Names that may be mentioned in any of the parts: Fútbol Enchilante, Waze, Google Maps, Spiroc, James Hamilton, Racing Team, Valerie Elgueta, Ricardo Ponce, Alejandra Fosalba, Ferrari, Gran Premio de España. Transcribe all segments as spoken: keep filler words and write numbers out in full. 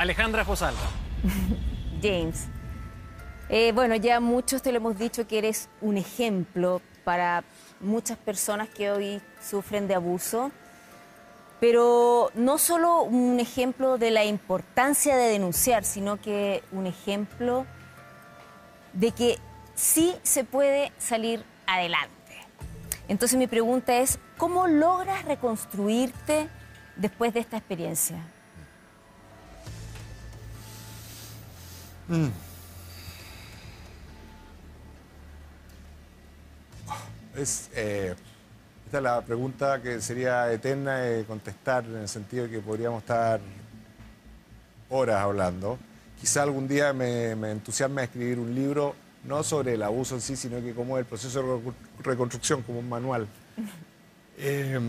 Alejandra Fosalba. James, eh, bueno, ya muchos te lo hemos dicho que eres un ejemplo para muchas personas que hoy sufren de abuso, pero no solo un ejemplo de la importancia de denunciar, sino que un ejemplo de que sí se puede salir adelante. Entonces mi pregunta es, ¿cómo logras reconstruirte después de esta experiencia? Mm. Es, eh, esta es la pregunta que sería eterna de contestar, en el sentido de que podríamos estar horas hablando. Quizá algún día me, me entusiasme a escribir un libro, no sobre el abuso en sí, sino que como el proceso de reconstrucción, como un manual. Eh,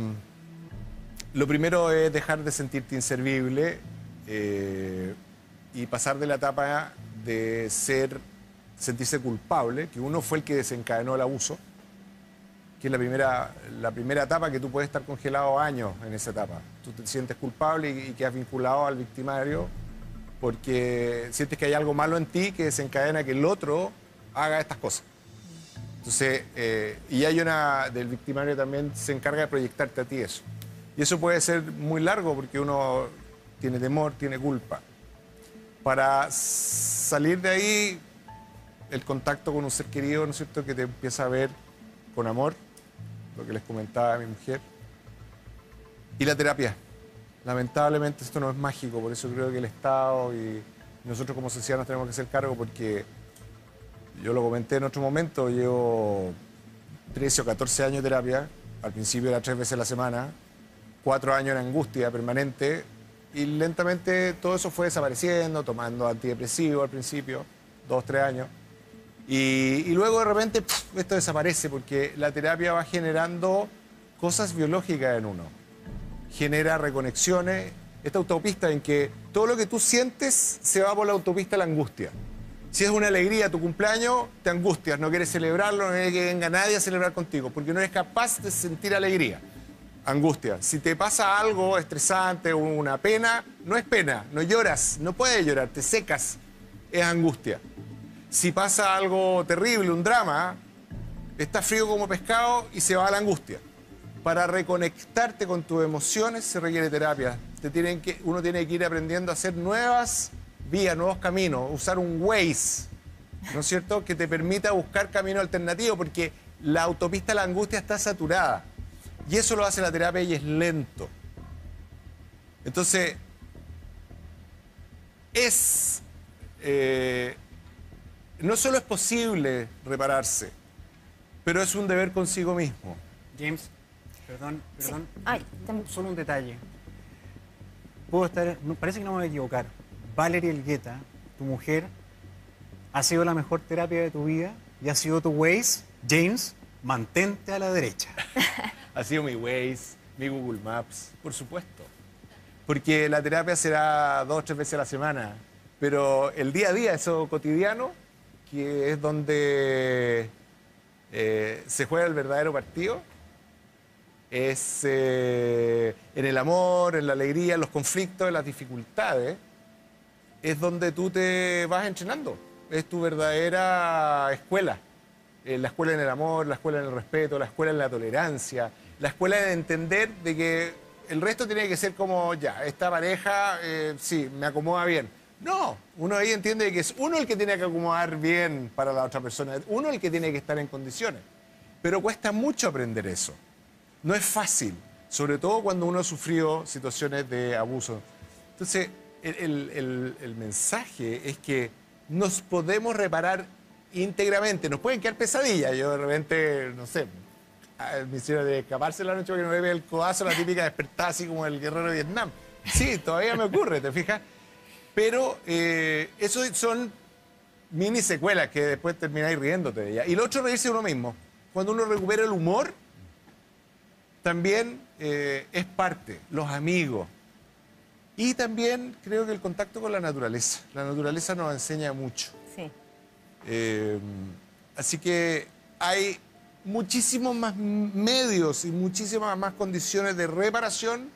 lo primero es dejar de sentirte inservible eh, y pasar de la etapa de ser, sentirse culpable, que uno fue el que desencadenó el abuso, que es la primera, la primera etapa que tú puedes estar congelado años en esa etapa. Tú te sientes culpable y, y quedas vinculado al victimario porque sientes que hay algo malo en ti que desencadena que el otro haga estas cosas. Entonces, eh, y hay una del victimario también se encarga de proyectarte a ti eso. Y eso puede ser muy largo porque uno tiene temor, tiene culpa. Para salir de ahí, el contacto con un ser querido, ¿no es cierto?, que te empieza a ver con amor, lo que les comentaba a mi mujer. Y la terapia. Lamentablemente esto no es mágico, por eso creo que el Estado y nosotros como sociedad nos tenemos que hacer cargo porque yo lo comenté en otro momento, llevo trece o catorce años de terapia, al principio era tres veces a la semana, cuatro años en angustia permanente y lentamente todo eso fue desapareciendo, tomando antidepresivos al principio, dos, tres años. Y, y luego de repente pff, esto desaparece porque la terapia va generando cosas biológicas en uno. Genera reconexiones, esta autopista en que todo lo que tú sientes se va por la autopista a la angustia. Si es una alegría tu cumpleaños, te angustias, no quieres celebrarlo, no quieres que venga nadie a celebrar contigo, porque no eres capaz de sentir alegría, angustia. Si te pasa algo estresante o una pena, no es pena, no lloras, no puedes llorar, te secas, es angustia. Si pasa algo terrible, un drama, estás frío como pescado y se va a la angustia. Para reconectarte con tus emociones se requiere terapia. Te tienen que, uno tiene que ir aprendiendo a hacer nuevas vías, nuevos caminos, usar un Waze, ¿no es cierto?, que te permita buscar caminos alternativos, porque la autopista de la angustia está saturada. Y eso lo hace la terapia y es lento. Entonces, es... Eh, no solo es posible repararse, pero es un deber consigo mismo. James, perdón, perdón, sí. Ay, solo un detalle. Puedo estar, parece que no me voy a equivocar. Valerie Elgueta, tu mujer, ha sido la mejor terapia de tu vida y ha sido tu Waze. James, mantente a la derecha. Ha sido mi Waze, mi Google Maps, por supuesto. Porque la terapia será dos o tres veces a la semana, pero el día a día, eso cotidiano, que es donde eh, se juega el verdadero partido, es eh, en el amor, en la alegría, en los conflictos, en las dificultades, es donde tú te vas entrenando, es tu verdadera escuela, eh, la escuela en el amor, la escuela en el respeto, la escuela en la tolerancia, la escuela en entender de que el resto tiene que ser como ya, esta pareja eh, sí, me acomoda bien. No, uno ahí entiende que es uno el que tiene que acomodar bien para la otra persona, uno el que tiene que estar en condiciones. Pero cuesta mucho aprender eso. No es fácil, sobre todo cuando uno ha sufrido situaciones de abuso. Entonces, el, el, el, el mensaje es que nos podemos reparar íntegramente. Nos pueden quedar pesadillas. Yo de repente, no sé, me hicieron de escaparse la noche porque no me ve el codazo, la típica despertada así como el guerrero de Vietnam. Sí, todavía me ocurre, ¿te fijas? Pero eh, eso son mini secuelas que después termináis riéndote de ella. Y lo otro, reírse de uno mismo. Cuando uno recupera el humor, también eh, es parte, los amigos. Y también creo que el contacto con la naturaleza. La naturaleza nos enseña mucho. Sí. Eh, así que hay muchísimos más medios y muchísimas más condiciones de reparación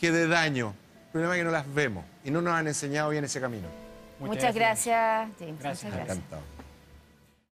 que de daño. El problema es que no las vemos y no nos han enseñado bien ese camino. Muchas, muchas gracias, James. Gracias. Muchas gracias. Encantado.